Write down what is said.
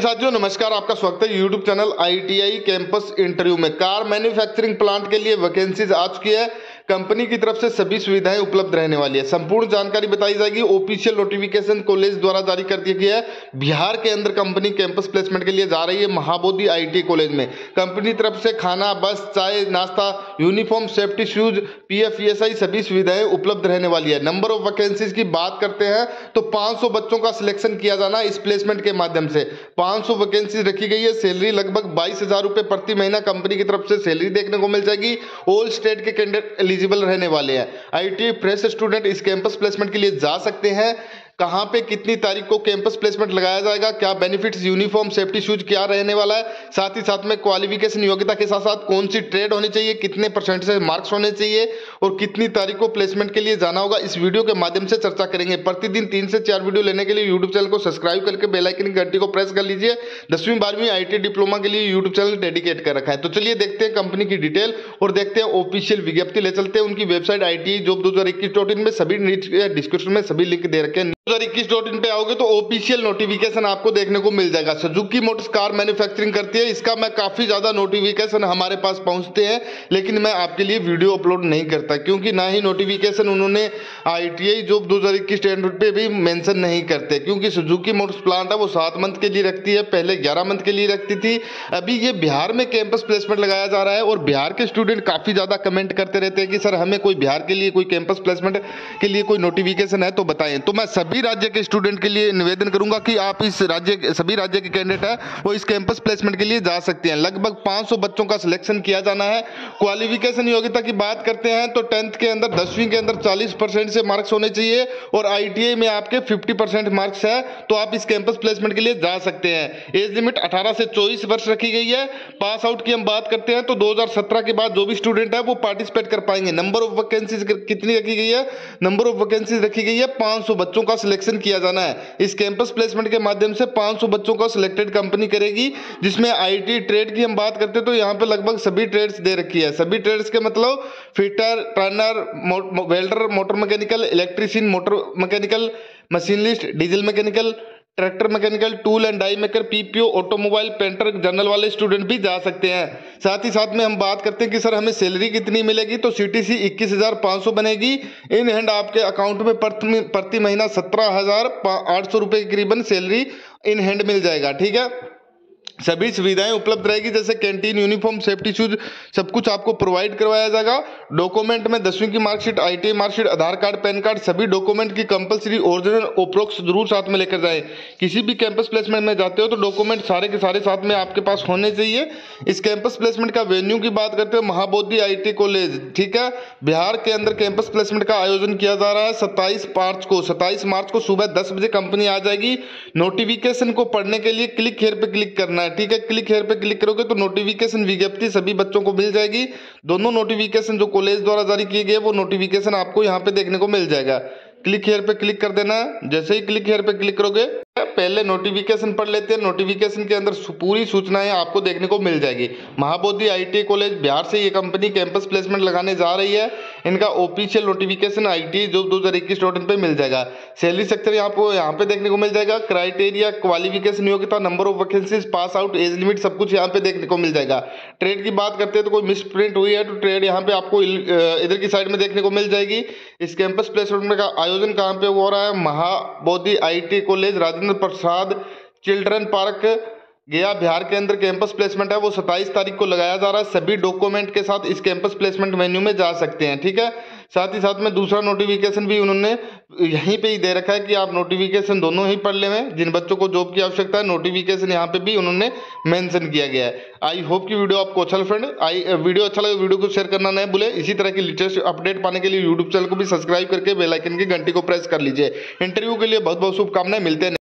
साथियों नमस्कार, आपका स्वागत है YouTube channel ITI campus interview में। कार मैन्युफैक्चरिंग प्लांट के लिए वैकेंसीज आ चुकी है। कंपनी की तरफ से सभी सुविधाएं उपलब्ध रहने वाली है। संपूर्ण जानकारी बताई जाएगी। ऑफिशियल नोटिफिकेशन कॉलेज द्वारा जारी कर दी गई है। बिहार के अंदर कंपनी कैंपस प्लेसमेंट के लिए जा रही है महाबोधि ITI कॉलेज में। कंपनी तरफ से खाना, बस, चाय, नाश्ता, uniform, safety shoes, PF ESI सभी सुविधाएं उपलब्ध रहने वाली है। नंबर ऑफ वैकेंसीज की बात करते हैं तो 500 बच्चों का सिलेक्शन किया जाना इस प्लेसमेंट के माध्यम से। 500 वैकेंसी रखी गई है। सैलरी लगभग 22,000 रुपये प्रति महीना कंपनी की तरफ से सैलरी देखने को मिल जाएगी। ऑल स्टेट के कैंडिडेट एलिजिबल रहने वाले हैं। ITI फ्रेश स्टूडेंट इस कैंपस प्लेसमेंट के लिए जा सकते हैं। कहाँ पे कितनी तारीख को कैंपस प्लेसमेंट लगाया जाएगा, क्या बेनिफिट्स, यूनिफॉर्म, सेफ्टी शूज क्या रहने वाला है, साथ ही साथ में क्वालिफिकेशन योग्यता के साथ साथ कौन सी ट्रेड होनी चाहिए, कितने % से मार्क्स होने चाहिए और कितनी तारीख को प्लेसमेंट के लिए जाना होगा, इस वीडियो के माध्यम से चर्चा करेंगे। प्रतिदिन 3 से 4 वीडियो लेने के लिए यूट्यूब चैनल को सब्सक्राइब करके बेल आइकन की घंटी को प्रेस कर लीजिए। 10वीं 12वीं ITI डिप्लोमा के लिए यूट्यूब चैनल डेडिकेट कर रखा है। तो चलिए देखते हैं कंपनी की डिटेल और देखते हैं ऑफिशियल विज्ञप्ति, ले चलते हैं उनकी वेबसाइट ITI job 2021.in में। सभी डिस्क्रिप्शन में सभी लिंक दे रखे हैं। 2021.in पे आओगे तो ऑफिशियल नोटिफिकेशन आपको देखने को मिल जाएगा। सुजुकी मोटर्स कार मैन्युफैक्चरिंग करती है। इसका मैं काफी ज्यादा नोटिफिकेशन हमारे पास पहुंचते हैं, लेकिन मैं आपके लिए वीडियो अपलोड नहीं करता क्योंकि ना ही नोटिफिकेशन उन्होंने ITI जॉब 2021 पे भी मेंशन नहीं करते, क्योंकि सुजुकी मोटर्स प्लांट है वो 7 मंथ के लिए रखती है, पहले 11 मंथ के लिए रखती थी। अभी ये बिहार में कैंपस प्लेसमेंट लगाया जा रहा है और बिहार के स्टूडेंट काफी ज्यादा कमेंट करते रहते हैं कि सर हमें कोई बिहार के लिए कोई कैंपस प्लेसमेंट के लिए कोई नोटिफिकेशन है तो बताएं। तो मैं सभी राज्य के स्टूडेंट के लिए निवेदन करूंगा कि आप इस राज्य सभी राज्य के कैंडिडेट है वो इस कैंपस प्लेसमेंट के लिए जा सकते हैं। लगभग 500 बच्चों का सिलेक्शन किया जाना है। क्वालिफिकेशन योग्यता की बात करते हैं तो 10th के अंदर 10वीं के अंदर 40% से मार्क्स होने चाहिए और ITI में आपके 50% मार्क्स है, तो आप इस कैंपस प्लेसमेंट के लिए जा सकते हैं। एज लिमिट 18 से 24 वर्ष रखी गई है। पास आउट की हम बात करते हैं तो 2017 के बाद जो भी स्टूडेंट है वो पार्टिसिपेट कर पाएंगे। नंबर ऑफ वैकेंसीज कितनी रखी गई है, नंबर ऑफ वैकेंसीज रखी गई है 500 बच्चों का सिलेक्शन किया जाना है। इस कैंपस प्लेसमेंट के माध्यम से 500 बच्चों को सिलेक्टेड कंपनी करेगी, जिसमें IT ट्रेड की हम बात करते हैं तो यहाँ पे लगभग सभी ट्रेड्स दे रखी है। सभी ट्रेड्स के मतलब fitter, turner, welder, motor mechanical, electrician, motor mechanical, machinist, diesel mechanical, tractor mechanical, tool and die maker, PPO, automobile painter, general वाले स्टूडेंट भी जा सकते हैं। साथ ही साथ में हम बात करते हैं कि सर हमें सैलरी कितनी मिलेगी, तो CTC 21,500 बनेगी। इन हैंड आपके अकाउंट में प्रति महीना 17,800 रुपये के करीबन सैलरी इन हैंड मिल जाएगा। ठीक है, सभी सुविधाएं उपलब्ध रहेगी, जैसे कैंटीन, यूनिफॉर्म, सेफ्टी शूज सब कुछ आपको प्रोवाइड करवाया जाएगा। डॉक्यूमेंट में 10वीं की marksheet, ITI marksheet, Aadhaar card, PAN card सभी डॉक्यूमेंट की कंपलसरी ओरिजिनल ओप्रोक्स जरूर साथ में लेकर जाएं। किसी भी कैंपस प्लेसमेंट में जाते हो तो डॉक्यूमेंट सारे के सारे साथ में आपके पास होने चाहिए। इस कैंपस प्लेसमेंट का वेन्यू की बात करते हो महाबोधि ITI कॉलेज। ठीक है, बिहार के अंदर कैंपस प्लेसमेंट का आयोजन किया जा रहा है 27 मार्च को सुबह 10 बजे कंपनी आ जाएगी। नोटिफिकेशन को पढ़ने के लिए क्लिक हेयर पर क्लिक करना है। ठीक है, क्लिक हेयर पे क्लिक करोगे तो नोटिफिकेशन विज्ञप्ति सभी बच्चों को मिल जाएगी। दोनों नोटिफिकेशन जो कॉलेज द्वारा जारी किए गए वो नोटिफिकेशन आपको यहाँ पे देखने को मिल जाएगा। क्लिक हेयर पे क्लिक कर देना। जैसे ही क्लिक हेयर पे क्लिक करोगे पहले नोटिफिकेशन पढ़ लेते हैं। नोटिफिकेशन के अंदर पूरी सूचनाएं आपको देखने को मिल जाएगी। महाबोधि ITI कॉलेज बिहार से ये कंपनी कैंपस प्लेसमेंट लगाने जा रही है। इनका official notification ITI job 2021.in पे मिल जाएगा। सैलरी स्ट्रक्चर आपको यहाँ पे देखने को मिल जाएगा। क्राइटेरिया, क्वालिफिकेशन योग्यता, number of vacancies, pass out, age limit सब कुछ यहाँ पे देखने को मिल जाएगा। ट्रेड की बात करते हैं तो कोई मिस प्रिंट हुई है तो ट्रेड यहाँ पे आपको इधर की साइड में देखने को मिल जाएगी। इस कैंपस प्लेसमेंट का आयोजन कहाँ पे हो रहा है, Mahabodhi ITI college, Rajendra Prasad children park, Gaya, Bihar के अंदर कैंपस प्लेसमेंट है वो 27 तारीख को लगाया जा रहा है। सभी डॉक्यूमेंट के साथ इस कैंपस प्लेसमेंट वेन्यू में जा सकते हैं। ठीक है, साथ ही साथ में दूसरा नोटिफिकेशन भी उन्होंने यहीं पे ही दे रखा है कि आप नोटिफिकेशन दोनों ही पढ़ लें। जिन बच्चों को जॉब की आवश्यकता है नोटिफिकेशन यहाँ पे भी उन्होंने मेंशन किया गया है। आई होप कि वीडियो आपको अच्छा लगे फ्रेंड। वीडियो अच्छा लगे वीडियो को शेयर करना नहीं भूले। इसी तरह की लेटेस्ट अपडेट पाने के लिए यूट्यूब चैनल को भी सब्सक्राइब करके बेल आइकन की घंटी को प्रेस कर लीजिए। इंटरव्यू के लिए बहुत बहुत शुभकामनाएं। मिलते हैं।